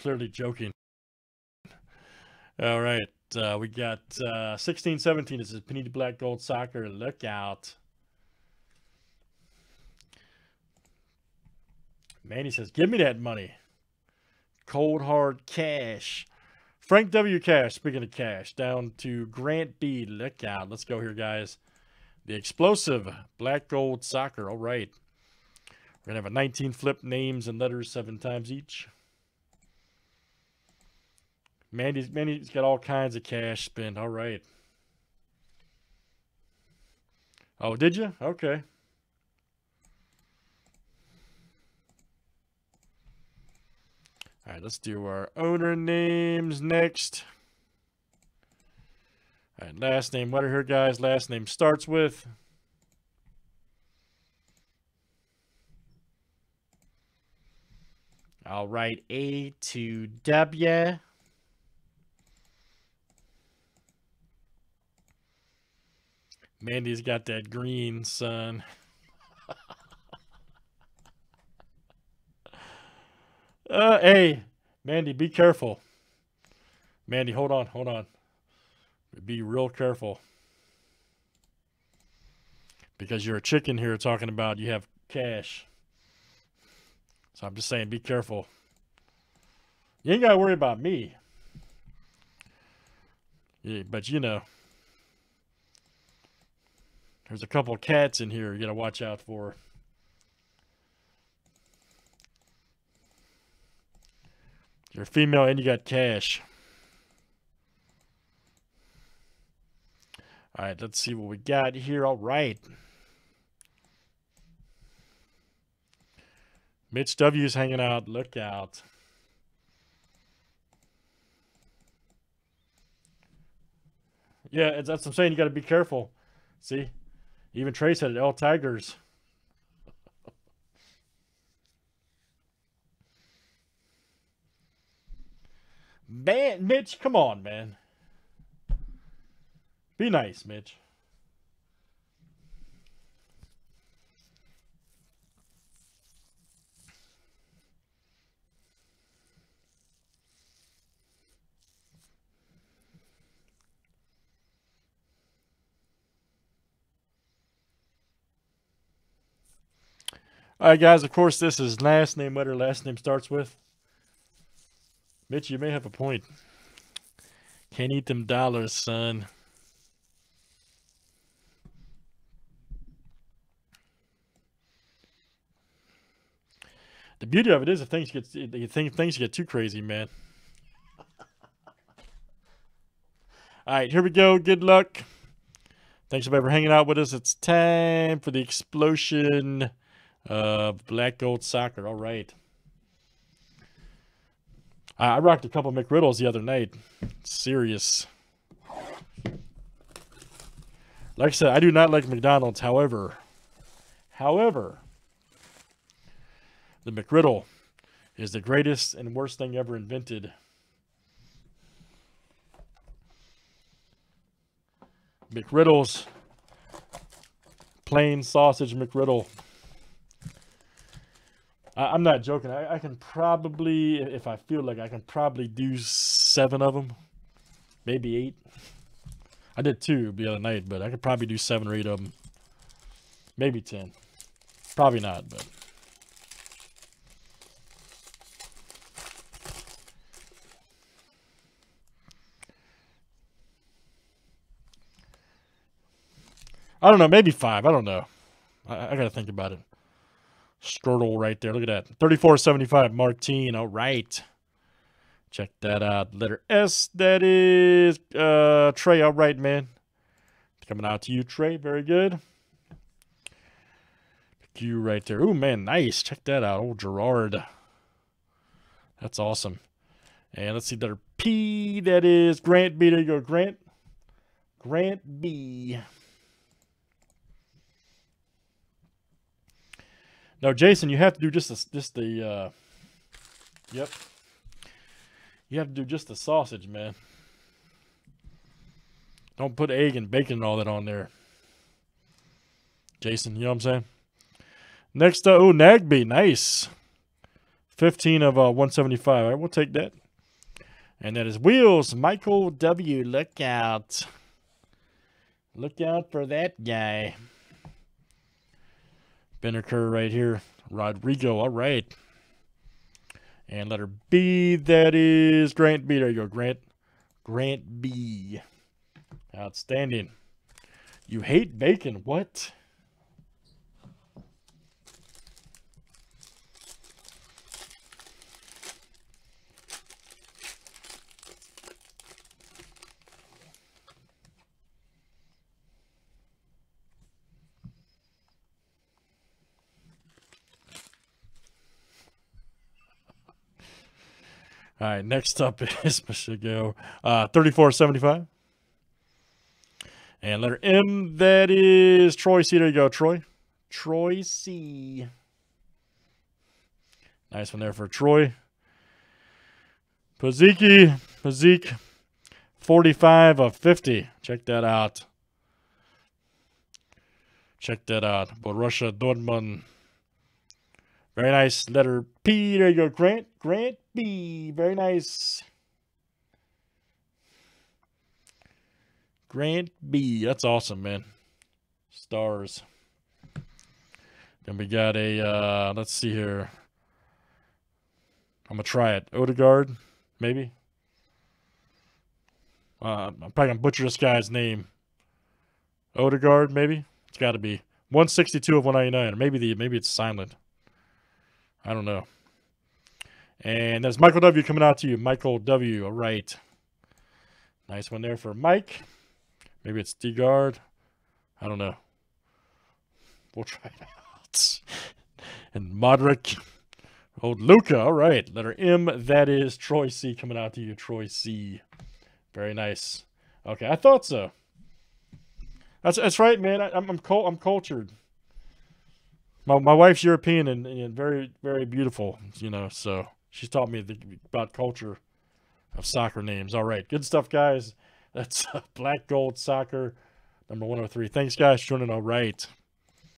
clearly joking. All right. We got 16-17. This is Panini Black Gold Soccer. Look out. Mandy says, give me that money. Cold hard cash. Frank W. Cash, speaking of cash, down to Grant B. Look out. Let's go here, guys. The explosive Black Gold Soccer. All right. We're going to have a 19 flip, names and letters 7 times each. Mandy's got all kinds of cash spent. All right. Oh, did you? Okay. All right, let's do our owner names next. All right, last name letter here, guys. Last name starts with. All right, A to W. Mandy's got that green, son. Hey, Mandy, be careful. Mandy, hold on, hold on. Be real careful. Because you're a chicken here talking about you have cash. So I'm just saying, be careful. You ain't got to worry about me. Yeah, but you know. There's a couple of cats in here you got to watch out for. You're female and you got cash. All right, let's see what we got here. All right. Mitch W is hanging out. Look out. Yeah, that's what I'm saying. You got to be careful. See? Even Trey said it, L Tigers. Man, Mitch, come on, man. Be nice, Mitch. All right, guys, of course, this is last name, letter last name starts with. Mitch, you may have a point. Can't eat them dollars, son. The beauty of it is if things get too crazy, man. All right, here we go. Good luck. Thanks everybody for hanging out with us. It's time for the explosion of Black Gold Soccer. All right. I rocked a couple of McGriddles the other night. Serious. Like I said, I do not like McDonald's. However, the McGriddle is the greatest and worst thing ever invented. McGriddles, plain sausage McGriddle. I'm not joking. I can probably, if I feel like, I can probably do 7 of them, maybe 8. I did 2 the other night, but I could probably do 7 or 8 of them, maybe 10. Probably not, but. I don't know, maybe 5. I don't know. I got to think about it. Sturtle right there. Look at that. 34.75. Martine. All right. Check that out. Letter S. That is Trey. All right, man. Coming out to you, Trey. Very good. Q right there. Ooh, man. Nice. Check that out. Oh, Gerard. That's awesome. And let's see. Letter P. That is Grant B. There you go, Grant. Grant B. Now, Jason, you have to do yep. You have to do just the sausage, man. Don't put egg and bacon and all that on there. Jason, you know what I'm saying? Next, Nagby, nice. 15 of 175. All right, we'll take that. And that is Wheels, Michael W. Look out. Look out for that guy. Benneker right here. Rodrigo, all right. And letter B, that is Grant B. There you go, Grant. Grant B. Outstanding. You hate bacon, what? All right, next up is Michigan, 3475. And letter M, that is Troy C. There you go, Troy. Troy C. Nice one there for Troy. Paziki, Paziki, 45 of 50. Check that out. Check that out. Borussia Dortmund. Very nice. Letter P. There you go, Grant. Grant B. Very nice. Grant B. That's awesome, man. Stars. Then we got a, let's see here. I'm going to try it. Odegaard, maybe. I'm probably going to butcher this guy's name. Odegaard, maybe. It's got to be. 162 of 199. Or maybe it's silent. I don't know. And that's Michael W. coming out to you. Michael W. All right. Nice one there for Mike. Maybe it's Degaard. I don't know. We'll try it out. And Modric. Old Luca. All right. Letter M. That is Troy C. coming out to you. Troy C. Very nice. Okay. I thought so. That's right, man. I'm cultured. My wife's European and very, very beautiful, you know, so she's taught me about culture of soccer names. All right, good stuff, guys. That's Black Gold Soccer, number 103. Thanks, guys, for joining. All right.